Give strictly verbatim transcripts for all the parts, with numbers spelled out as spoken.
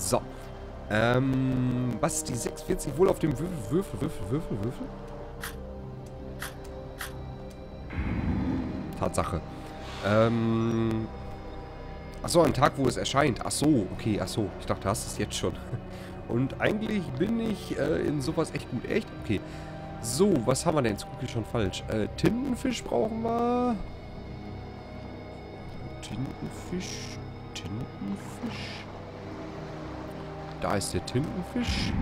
So. Ähm, was die sechsundvierzig wohl auf dem Würfel, Würfel, Würfel, Würfel, Würfel? Tatsache. Ähm. Achso, am Tag, wo es erscheint. Achso, okay, achso. Ich dachte, hast du es jetzt schon. Und eigentlich bin ich äh, in sowas echt gut. Echt? Okay. So, was haben wir denn? Jetzt gucke ich schon falsch. Äh, Tintenfisch brauchen wir. Tintenfisch. Tintenfisch. Da ist der Tintenfisch.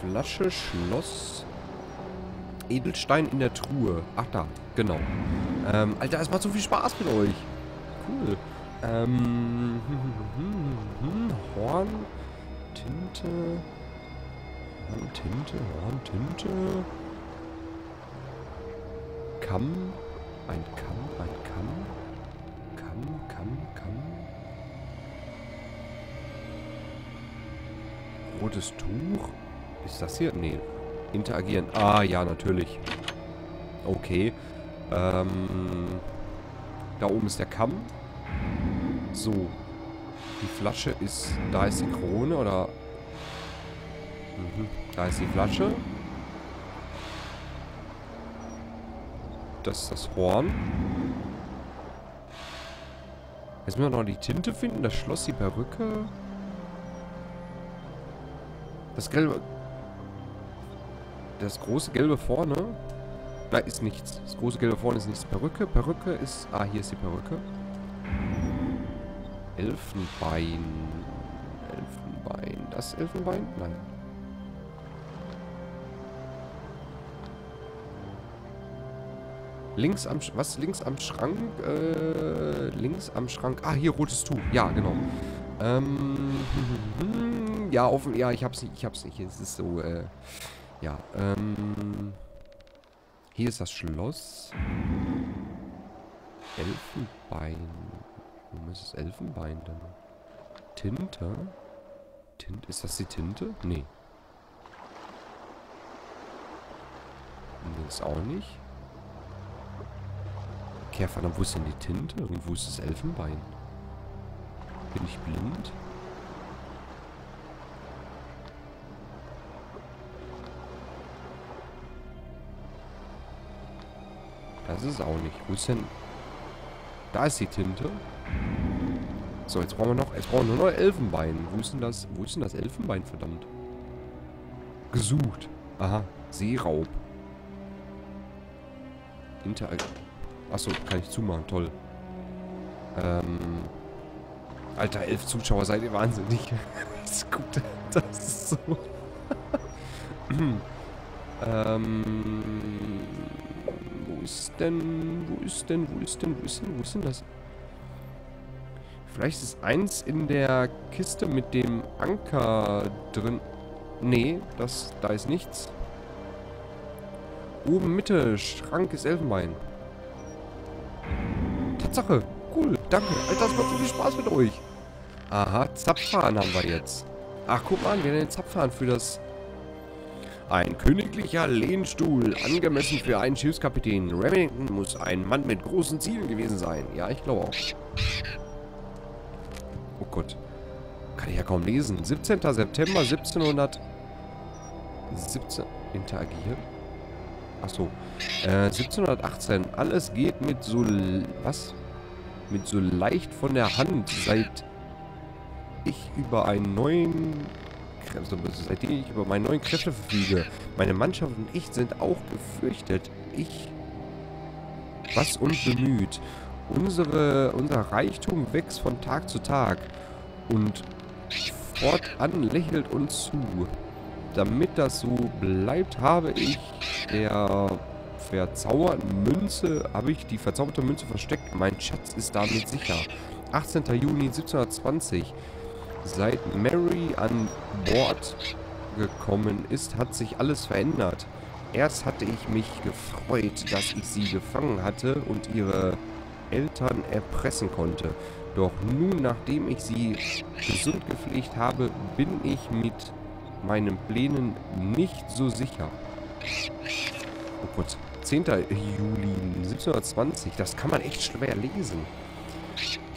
Flasche, Schloss. Edelstein in der Truhe. Ach da, genau. Ähm, Alter, es macht so viel Spaß mit euch. Cool. Ähm, Horn, Tinte, Horn, Tinte, Horn, Tinte. Kamm, ein Kamm, ein Kamm. Kamm, Kamm, Kamm. Rotes Tuch. Ist das hier? Nee. Interagieren. Ah, ja, natürlich. Okay. Ähm, da oben ist der Kamm. So. Die Flasche ist... Da ist die Krone, oder... Mhm. Da ist die Flasche. Das ist das Horn. Jetzt müssen wir noch die Tinte finden. Das Schloss, die Perücke. Das gelbe... Das große gelbe vorne... Da ist nichts. Das große gelbe vorne ist nichts. Perücke. Perücke ist... Ah, hier ist die Perücke. Elfenbein. Elfenbein. Das Elfenbein? Nein. Links am... Was? Links am Schrank? Äh, links am Schrank. Ah, hier rotes Tuch. Ja, genau. Ähm... Ja, offen... Ja, ich hab's nicht. Ich hab's nicht. Es ist so, äh... Ja, ähm... Hier ist das Schloss. Elfenbein. Wo ist das Elfenbein denn? Tinte? Tint, ist das die Tinte? Nee. Nee, ist auch nicht. Okay, verdammt, wo ist denn die Tinte? Und wo ist das Elfenbein? Bin ich blind? Das ist auch nicht. Wo ist denn... Da ist die Tinte. So, jetzt brauchen wir noch... Jetzt brauchen wir nur noch Elfenbein. Wo ist denn das... Wo ist denn das Elfenbein, verdammt? Gesucht. Aha. Seeraub. Inter... Achso, kann ich zumachen. Toll. Ähm... Alter, elf Zuschauer, seid ihr wahnsinnig. Das ist gut. Das ist so... ähm... Wo ist denn, wo ist denn, wo ist denn, wo ist denn, wo ist denn das? Vielleicht ist eins in der Kiste mit dem Anker drin. Nee, das, da ist nichts. Oben Mitte, Schrank ist Elfenbein. Tatsache, cool, danke. Alter, das macht so viel Spaß mit euch. Aha, Zapfhahn haben wir jetzt. Ach, guck mal an, wir haben den Zapfhahn für das... Ein königlicher Lehnstuhl, angemessen für einen Schiffskapitän. Remington muss ein Mann mit großen Zielen gewesen sein. Ja, ich glaube auch. Oh Gott. Kann ich ja kaum lesen. siebzehnter September siebzehnhundertsiebzehn. Interagieren. Achso. Äh, siebzehnhundertachtzehn. Alles geht mit so... Was? Mit so leicht von der Hand, seit ich über einen neuen... Seitdem ich über meine neuen Kräfte verfüge. Meine Mannschaft und ich sind auch gefürchtet. Ich... Was uns bemüht. Unsere, unser Reichtum wächst von Tag zu Tag. Und fortan lächelt uns zu. Damit das so bleibt, habe ich der verzauberten Münze... Habe ich die verzauberte Münze versteckt. Mein Schatz ist damit sicher. achtzehnter Juni siebzehnhundertzwanzig. Seit Mary an Bord gekommen ist, hat sich alles verändert. Erst hatte ich mich gefreut, dass ich sie gefangen hatte und ihre Eltern erpressen konnte. Doch nun, nachdem ich sie gesund gepflegt habe, bin ich mit meinen Plänen nicht so sicher. Oh Gott, zehnter Juli siebzehnhundertzwanzig, das kann man echt schwer lesen.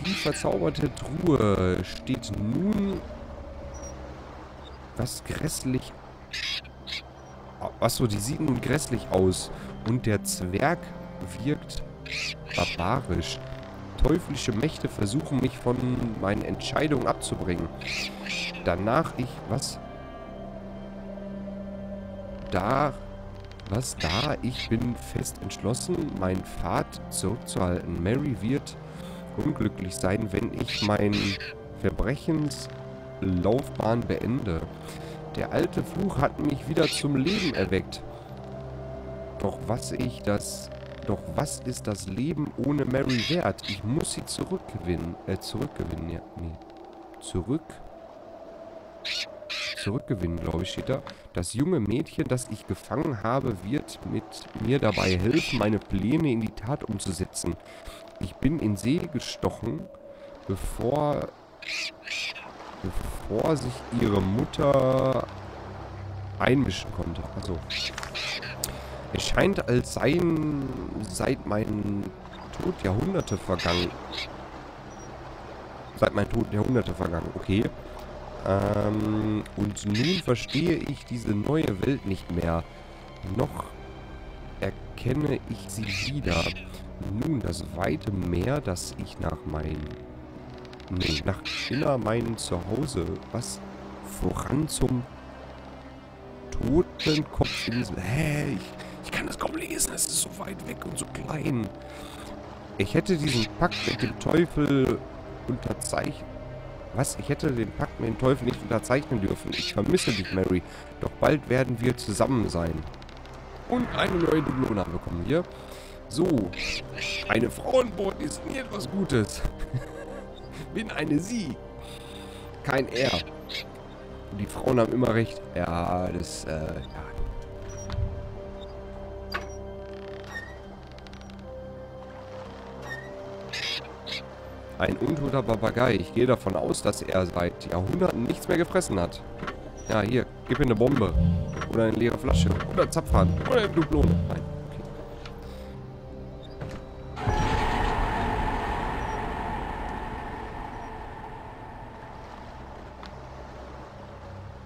Die verzauberte Truhe steht nun Was grässlich... Achso, die sieht nun grässlich aus. Und der Zwerg wirkt barbarisch. Teuflische Mächte versuchen mich von meinen Entscheidungen abzubringen. Danach ich... Was? Da... Was da? Ich bin fest entschlossen, meinen Pfad zurückzuhalten. Mary wird unglücklich sein, wenn ich mein Verbrechenslaufbahn beende. Der alte Fluch hat mich wieder zum Leben erweckt. Doch was ich das... Doch was ist das Leben ohne Mary wert? Ich muss sie zurückgewinnen. Äh, zurückgewinnen, ja. Nee. Zurück... Zurückgewinnen, glaube ich, steht da. Das junge Mädchen, das ich gefangen habe, wird mit mir dabei helfen, meine Pläne in die Tat umzusetzen. Ich bin in See gestochen, bevor, bevor sich ihre Mutter einmischen konnte. Also, es scheint, als seien seit meinem Tod Jahrhunderte vergangen. Seit meinem Tod Jahrhunderte vergangen, okay. Ähm, und nun verstehe ich diese neue Welt nicht mehr. Noch erkenne ich sie wieder. Nun, das weite Meer, das ich nach meinem... Nee, nach inner meinem Zuhause... Was? Voran zum... Totenkopf in diesem... Hä? Ich, ich kann das kaum lesen. Es ist so weit weg und so klein. Ich hätte diesen Pakt mit dem Teufel unterzeichnet. Was? Ich hätte den Pakt mit dem Teufel nicht unterzeichnen dürfen. Ich vermisse dich, Mary. Doch bald werden wir zusammen sein. Und eine neue Doubloon bekommen wir. So. Eine Frauenboot ist nie etwas Gutes. Bin eine Sie. Kein Er. Die Frauen haben immer recht. Ja, das, äh, ja. Ein untoter Papagei. Ich gehe davon aus, dass er seit Jahrhunderten nichts mehr gefressen hat. Ja, hier. Gib mir eine Bombe. Oder eine leere Flasche. Oder ein Zapfhahn. Oder eine Doubloon. Nein.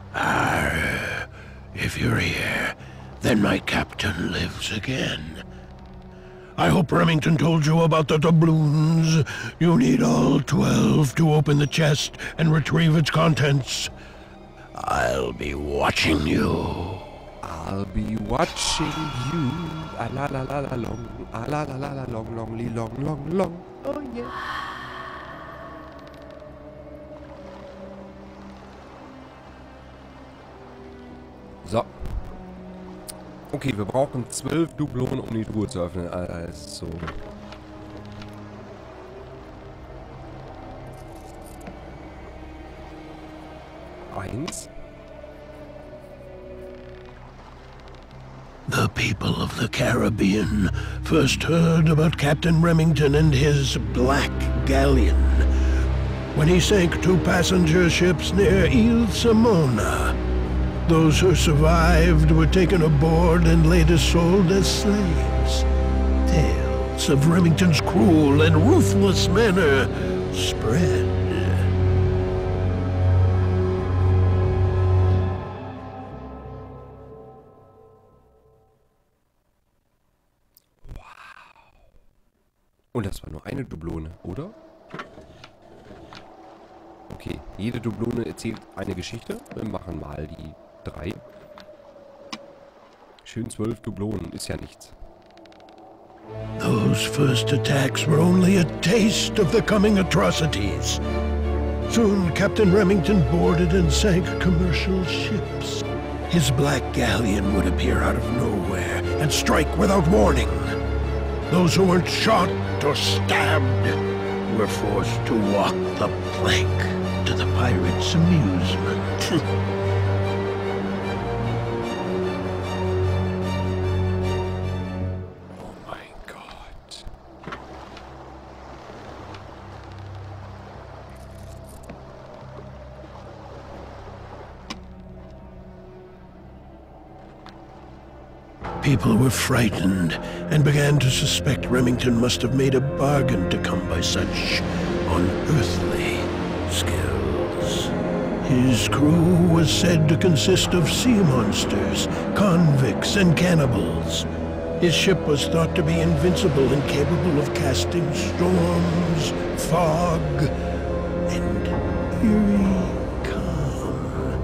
Okay. Arr, if you're here, then my captain lives again. I hope Remington told you about the doubloons. You need all twelve to open the chest and retrieve its contents. I'll be watching you. I'll be watching you. A la la la la long. A la la la la long long li long long long. Oh yeah. So. Okay, wir brauchen zwölf Doublonen, um die Truhe zu öffnen. Also. Eins. The people of the Caribbean first heard about Captain Remington and his black galleon when he sank two passenger ships near Isla Mona. Those who survived were taken aboard and later sold as slaves. Tales of Remington's cruel and ruthless manner spread. Wow. Und das war nur eine Doublone, oder? Okay, jede Doublone erzählt eine Geschichte. Wir machen mal die... drei. Schön zwölf Doublonen, ist ja nichts. Those first attacks were only a taste of the coming atrocities. Soon Captain Remington boarded and sank commercial ships. His black galleon would appear out of nowhere and strike without warning. Those who weren't shot or stabbed were forced to walk the plank to the pirates' amusement. People were frightened and began to suspect Remington must have made a bargain to come by such unearthly skills. His crew was said to consist of sea monsters, convicts, and cannibals. His ship was thought to be invincible and capable of casting storms, fog, and eerie calm.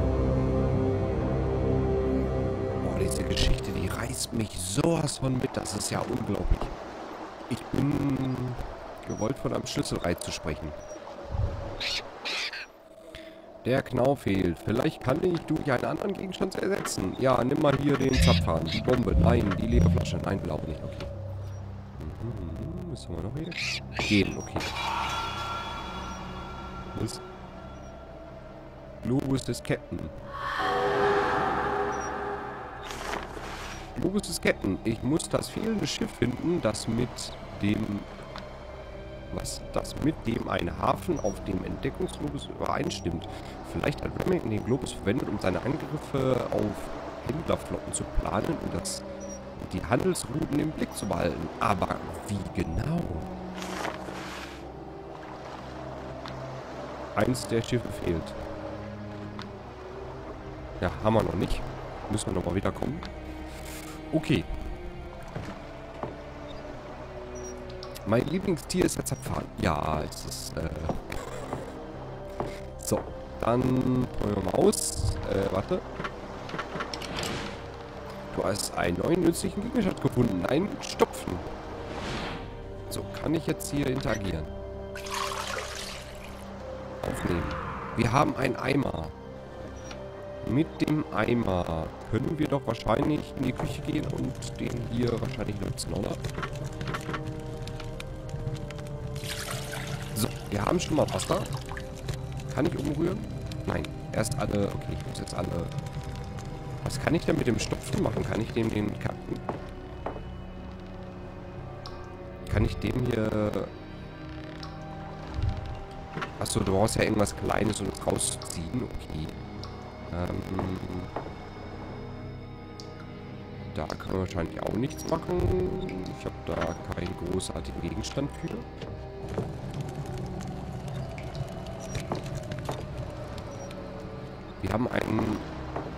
Boah, diese Geschichte, die reißt mich sowas von mit, das ist ja unglaublich. Ich bin gewollt von einem Schlüsselreiz zu sprechen. Der Knau fehlt. Vielleicht kann ich durch einen anderen Gegenstand ersetzen. Ja, nimm mal hier den Zapfhahn. Die Bombe. Nein, die Leberflasche. Nein, glaube nicht. Okay. Mhm, müssen wir noch hier? Gehen, okay. Was? Globus des Captain. Globus des Captain. Ich muss das fehlende Schiff finden, das mit dem... Was das mit dem ein Hafen auf dem Entdeckungsglobus übereinstimmt. Vielleicht hat Remington den Globus verwendet, um seine Angriffe auf Händlerflotten zu planen und das, die Handelsrouten im Blick zu behalten. Aber wie genau? Eins der Schiffe fehlt. Ja, haben wir noch nicht. Müssen wir nochmal wiederkommen. Okay. Mein Lieblingstier ist der Zapfhahn. Ja, es ist... Äh so, dann holen wir mal aus. Äh, warte. Du hast einen neuen nützlichen Gegenstand gefunden. Nein, stopfen. So, kann ich jetzt hier interagieren? Aufnehmen. Wir haben einen Eimer. Mit dem Eimer können wir doch wahrscheinlich in die Küche gehen und den hier wahrscheinlich nutzen, oder? So, wir haben schon mal Wasser. Kann ich umrühren? Nein, erst alle... Okay, ich muss jetzt alle... Was kann ich denn mit dem Stopfen machen? Kann ich dem den Karten... Kann ich dem hier... Achso, du brauchst ja irgendwas Kleines, um das rauszuziehen. Okay. Ähm... Da können wir wahrscheinlich auch nichts machen. Ich habe da keinen großartigen Gegenstand für. Wir haben einen,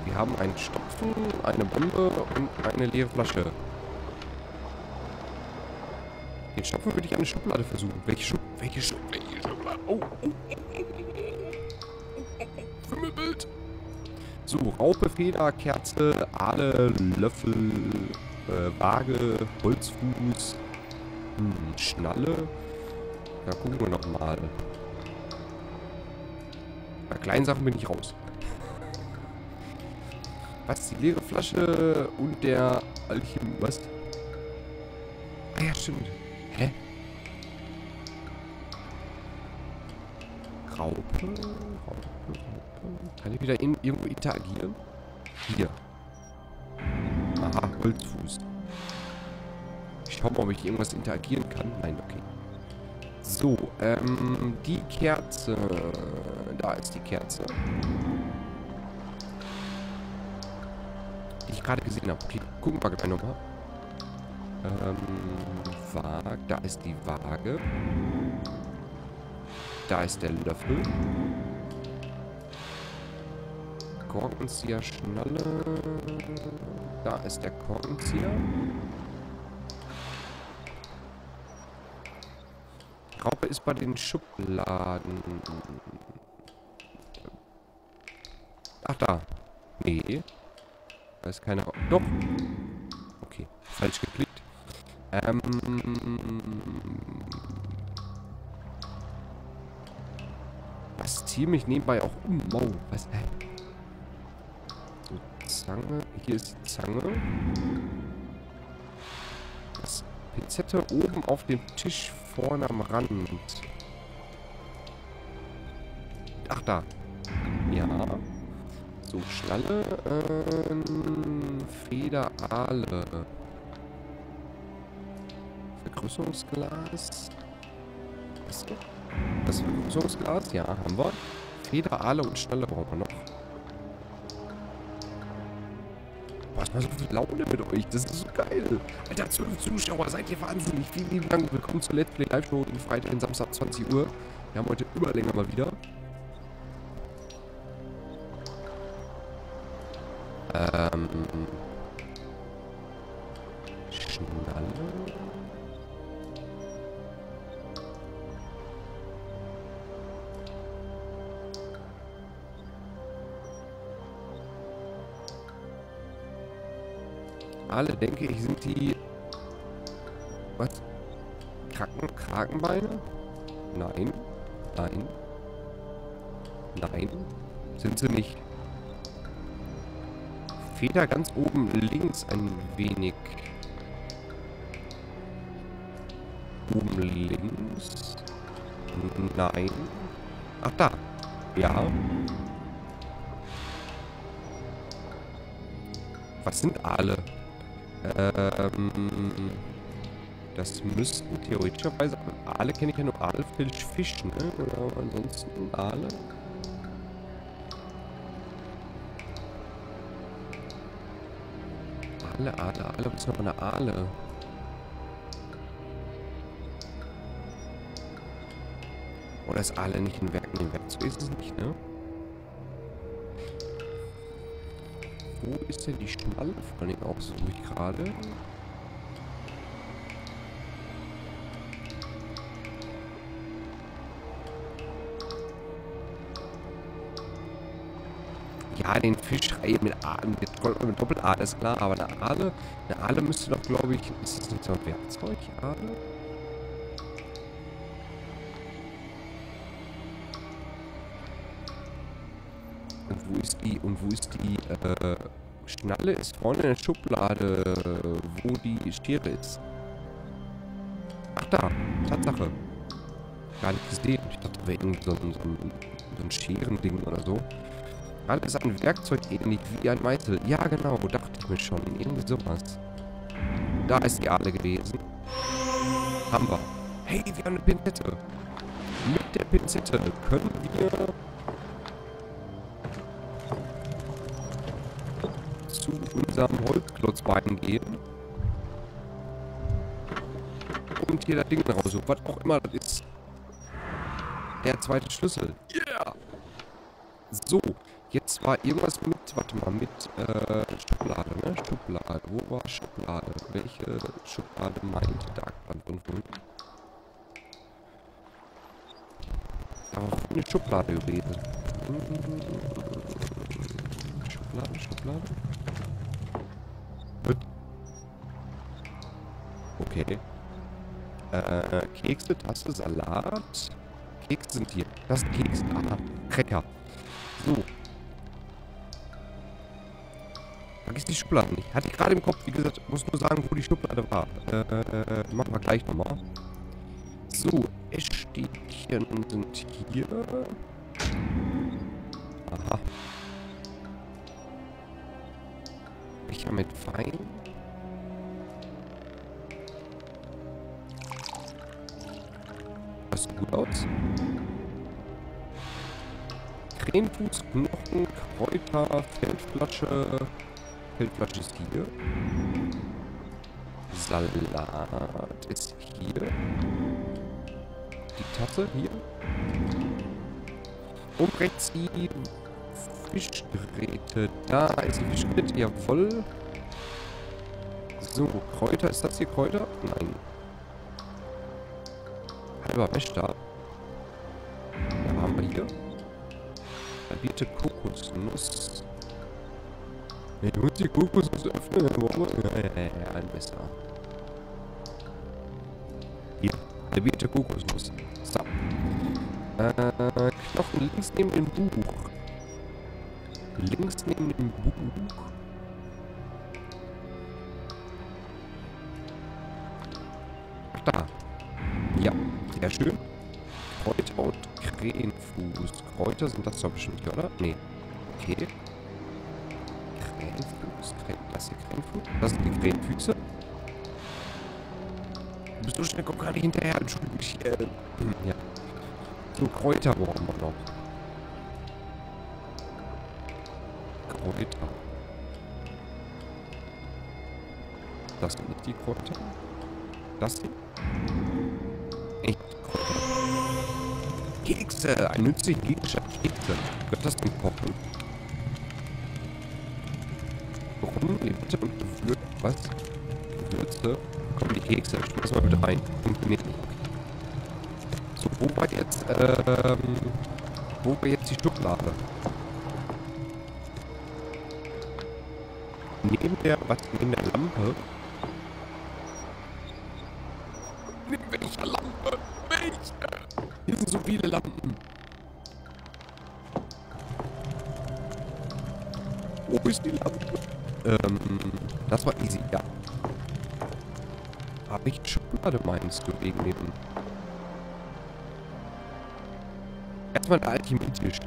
wir haben einen Stopfen, eine Bombe und eine leere Flasche. Den Stopfen würde ich eine Schublade versuchen. Welche Schublade? Welche Schublade? Welche Schublade? Oh, oh, oh. Wimmelbild. So, Raupe, Feder, Kerze, Aale, Löffel, äh, Waage, Holzfuß, hm, Schnalle. Da gucken wir nochmal. Bei kleinen Sachen bin ich raus. Was? Die leere Flasche und der Alchem... Was? Ah ja, stimmt. Hä? Raupe? Raupe, Raupe. Kann ich wieder in, irgendwo interagieren? Hier. Aha, Holzfuß. Ich schau mal, ob ich irgendwas interagieren kann. Nein, okay. So, ähm, die Kerze. Da ist die Kerze. Die ich gerade gesehen habe. Okay, gucken wir gleich nochmal. Ähm, Waage. Da ist die Waage. Da ist der Löffel. Korkenzieher, Schnalle. Da ist der Korkenzieher. Raupe ist bei den Schubladen. Ach, da. Nee. Da ist keine Raupe. Doch. Okay. Falsch geklickt. Ähm. Was ziehe mich nebenbei auch um? Wow. Was? Hä? So, Zange. Hier ist die Zange. Das Pinzette oben auf dem Tisch vorne am Rand. Ach, da. Ja. So, Schnalle, ähm, Feder, Aale. Vergrößerungsglas. Was? Das Vergrößerungsglas? Ja, haben wir. Feder, Aale und Schnalle brauchen wir noch. Was war so viel Laune mit euch? Das ist so geil. Alter, zwölf Zuschauer, seid ihr wahnsinnig. Vielen lieben Dank. Willkommen zur Let's Play Live Show am Freitag und Samstag zwanzig Uhr. Wir haben heute Überlänge mal wieder. Ähm. Schnalle. Alle, denke ich, sind die. Was? Kraken? Krakenbeine? Nein. Nein. Nein. Sind sie nicht. Feder ganz oben links ein wenig. Oben links? Nein. Ach, da. Ja. Was sind alle? Ähm. Das müssten theoretischerweise. Aale kenne ich ja nur. Aale, Fisch, Fisch, ne? Genau, ansonsten Aale. Aale, Aale, Aale. Was ist noch eine Aale? Oder ist Aale nicht ein Werk? Nee, ein Werkzeug ist es nicht, ne? Wo ist denn die Schnalle? Vor allen Dingen auch so ruhig gerade. Ja, den Fischreihe mit A, mit, mit Doppel-A, ist klar, aber eine Aale, eine Aale müsste doch, glaube ich, ist das nicht so ein Werkzeug, Aale? Und wo ist die, und wo ist die, äh, Schnalle ist vorne in der Schublade, wo die Schere ist. Ach da, Tatsache. Gar nicht gesehen, ich dachte, da wäre irgendwie so ein, so ein, so ein Scherending oder so. Alles ein Werkzeug ähnlich wie ein Meißel. Ja, genau, dachte ich mir schon. Irgendwie sowas. Da ist die Aale gewesen. Haben wir. Hey, wir haben eine Pinzette. Mit der Pinzette können wir zu unserem Holzklotzbein gehen. Und hier das Ding raussuchen. Was auch immer das ist. Der zweite Schlüssel. Yeah! So. Jetzt war irgendwas mit, warte mal, mit äh, Schublade, ne? Schublade, wo war Schublade? Welche Schublade meinte Darkband und wo? Da war eine Schublade gewesen. Schublade, Schublade. Okay. Äh, Kekse, Tasse, Salat. Kekse sind hier. Das sind Kekse. Ah, Cracker. So. Vergiss die Schublade nicht. Hatte ich gerade im Kopf, wie gesagt, muss nur sagen, wo die Schublade war. Äh, machen wir gleich nochmal. So, Essstäbchen sind hier. Aha. Becher mit Wein. Das sieht gut aus. Cremefuß, Knochen, Kräuter, Feldflasche. Feldflasche ist hier. Salat ist hier. Die Tasse hier. Und rechts die Fischgräte. Da ist die Fischgräte, jawohl. So, Kräuter. Ist das hier Kräuter? Nein. Halber Wäschstab. Da haben wir hier. Halbierte Kokosnuss. Ich muss die Kokosnuss öffnen, dann brauchen wir... Ja, ja, ja, ein Messer. Hier, halbierte Kokosnuss. So. Äh, Knochen links neben dem Buch. Links neben dem Buch. Ach, da. Ja, sehr schön. Kräuter und Krähenfuß. Kräuter sind das doch bestimmt hier, oder? Nee. Okay. Das hier Krähenfuß. Das sind die Krähenfüße. Du bist so schnell, komm gerade hinterher. Entschuldigung, ich, äh, ja. So, Kräuter brauchen wir noch. Kräuter. Das sind nicht die Kräuter. Das hier. Echt Kräuter. Kekse. Ein nützlicher Gegenstand. Kekse. Gehört das zum Kochen? oben in die Mitte und gewürzt. Was? Gewürze? Kommen die Kekse. Schmeißen wir mal mit rein. Funktioniert nicht. So, wo war jetzt, ähm, wo war jetzt die Schublade? Neben der, was, neben der Lampe? Neben welcher Lampe? Welche? Hier sind so viele Lampen. Wo ist die Lampe? Ähm, das war easy, ja. Hab ich Schublade, meinst du, wegen dem... Erstmal der Alchemietisch.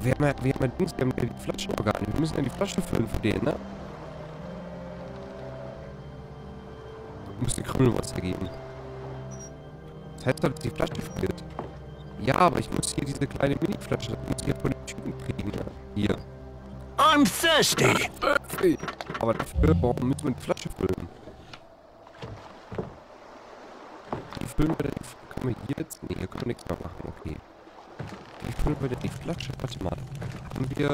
Wir haben ja, wir haben ja Dings, wir haben ja die Flaschenorgane. Wir müssen ja die Flasche füllen für den, ne? Du musst die Krümelwasser geben. Das heißt doch, dass die Flasche füllt. Ja, aber ich muss hier diese kleine Mini-Flasche, das muss ich ja von den Typen kriegen, ne? Hier. I'm thirsty! Aber dafür brauchen, müssen wir die Flasche füllen. Die füllen wir dann... Können wir hier jetzt... Ne, hier können wir nichts mehr machen, okay. Wie füllen wir denn die Flasche? Warte mal. Haben wir...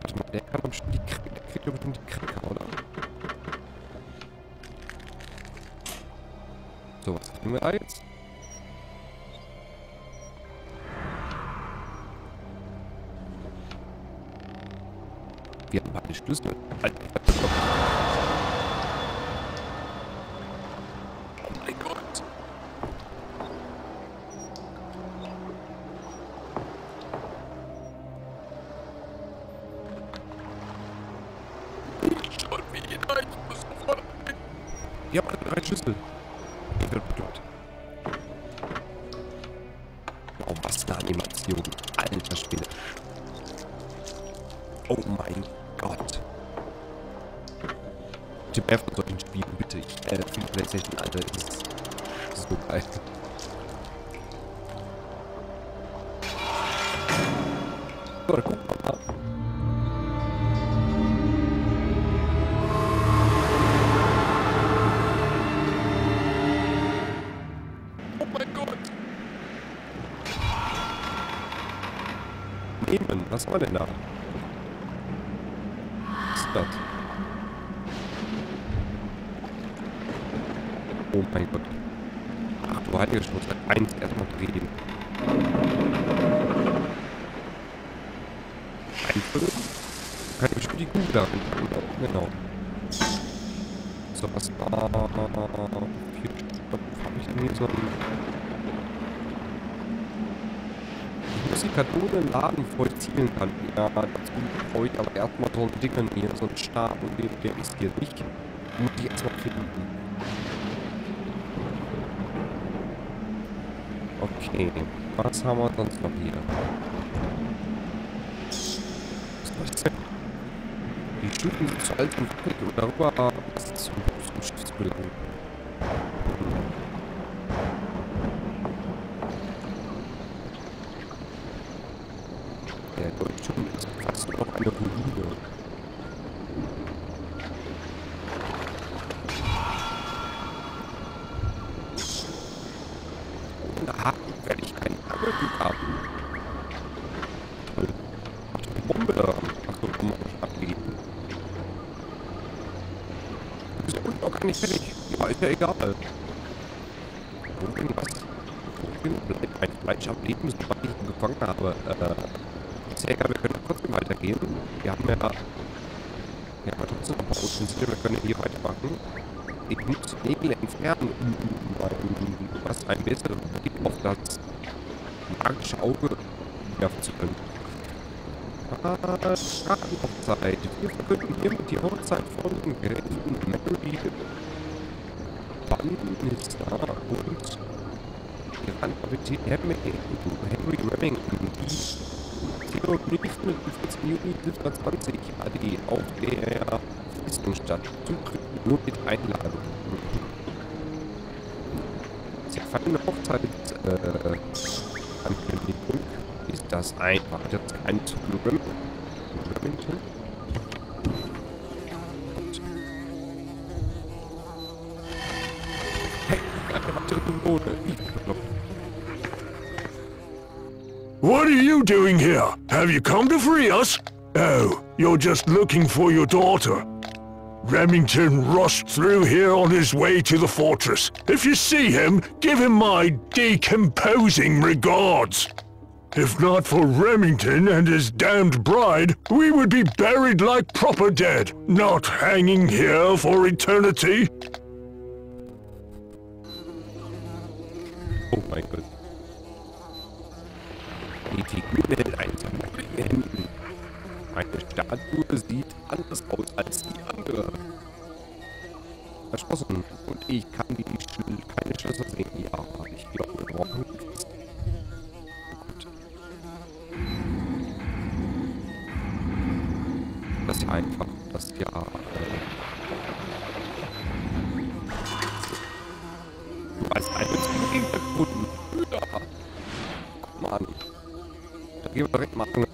Warte mal, der kann doch bestimmt die Krä... Der kriegt doch bestimmt die Krä... oder? So, was kriegen wir da jetzt? Wir haben beide Schlüssel. Alter, oh mein Gott. Ich schon wieder. Ich muss sofort. Wir haben drei Schlüssel. Ich werde bekloppt. Oh, was eine Animation. Alter Spiele. Oh mein Gott. Tipp F von solchen Spielen, bitte. Ich äh, finde PlayStation, Alter, das ist, das ist so geil. So, dann gucken wir mal. Oh mein Gott. Nehmen, was war denn da? Das. Oh mein Gott. Ach du heiliger Schmutz. Eins erstmal drehen. Einfüllen. Kann ich bestimmt die Kugel da reinpacken. Genau. So, was war... Vier Stopp. Hab ich denn hier so einen... Ich muss die Kanone im Laden, bevor ich zielen kann. Ja, das ist gut für euch, aber erstmal so ein Dingern hier, so ein Stab, und den, der ist hier nicht. Muss ich erstmal finden. Okay, was haben wir sonst noch hier? Was ist das denn? Die Schütten sind zu alt und weg, und darüber ist es zum Schiff gelangt. Ja, egal. Wohin was? Wohin bleibt ein Fleisch am Leben, sobald ich ihn gefangen habe? Äh, ist ja egal, wir können trotzdem weitergehen. Wir haben ja... Wir haben ja trotzdem noch Brot, wir können hier weitermachen. Ich muss Nägel entfernen, um was ein besseren Blick auf das magische Auge werfen zu können. Ah, Straßenhochzeit. Wir verkünden hiermit die Hochzeit von Mary und Mary. Ist da und Iran Kapitän Henry Remington, die vierzehnten Juni siebzehnhundertzwanzig A D auf der Festungsstadt Zutritt nur mit Einladung. Sie fanden Hochzeitsankündigung. Äh, ist das einfach? Das ist ein Zuglück. Remington? order. What are you doing here? Have you come to free us? Oh, you're just looking for your daughter. Remington rushed through here on his way to the fortress. If you see him, give him my decomposing regards. If not for Remington and his damned bride, we would be buried like proper dead, not hanging here for eternity. Oh my god. Die Figuren in Händen. Meine Statue sieht anders aus als die andere. Verschlossen. Und ich kann die Schl keine Schlösser sehen. Ja, ich glaube, wir brauchen nichts. Das ist ja einfach, das ist ja... Äh du hast einen Zugriff gefunden. Ja. Guck mal an. Da gehen wir direkt mal an.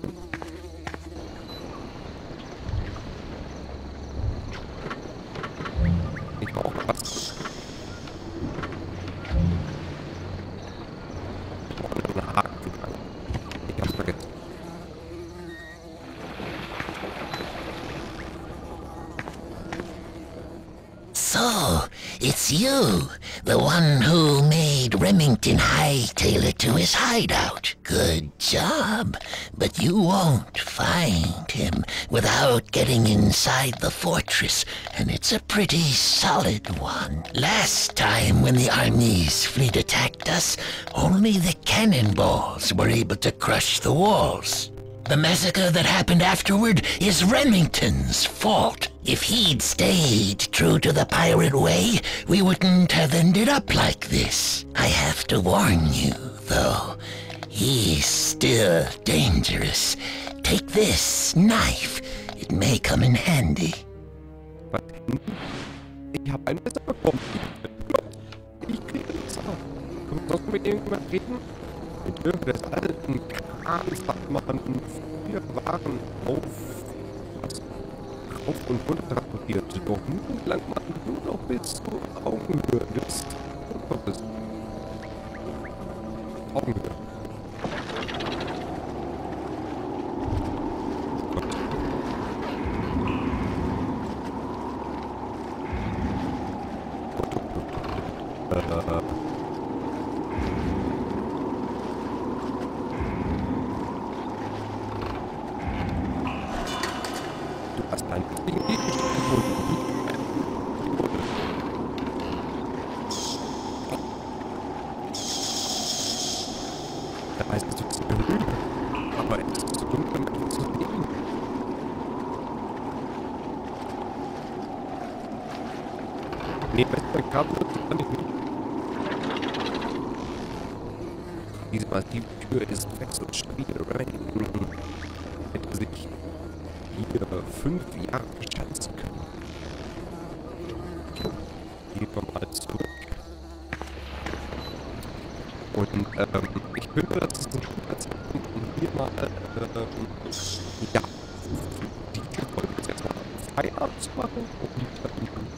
Ich brauche was. Ich brauche einen Haken. Ich hab's vergessen. So, it's you, the one who made Remington hightail it to his hideout. Good job, but you won't find him without getting inside the fortress, and it's a pretty solid one. Last time when the Army's fleet attacked us, only the cannonballs were able to crush the walls. The massacre that happened afterward is Remington's fault. If he'd stayed true to the pirate way, we wouldn't have ended up like this. I have to warn you, though. He's still dangerous. Take this knife. It may come in handy. But ich hab ein Messer bekommen. Ich krieg ein Messer. Können wir doch mit irgendjemand reden? Wir dürfen des alten Krams abmachen. Wir waren auf, was, auf und runter transportiert. Doch minutenlang machen, nur noch bis zur Augenhöhe des Kopfes. Augenhöhe. Diese massive Tür ist fest und stabil. Remington hätte sich hier fünf Jahre verschanzen können. So, gehen wir mal zurück. Und ähm, ich finde, das ist ein guter Zeitpunkt, um hier mal ähm, ja, die Tür jetzt erstmal frei abzumachen und die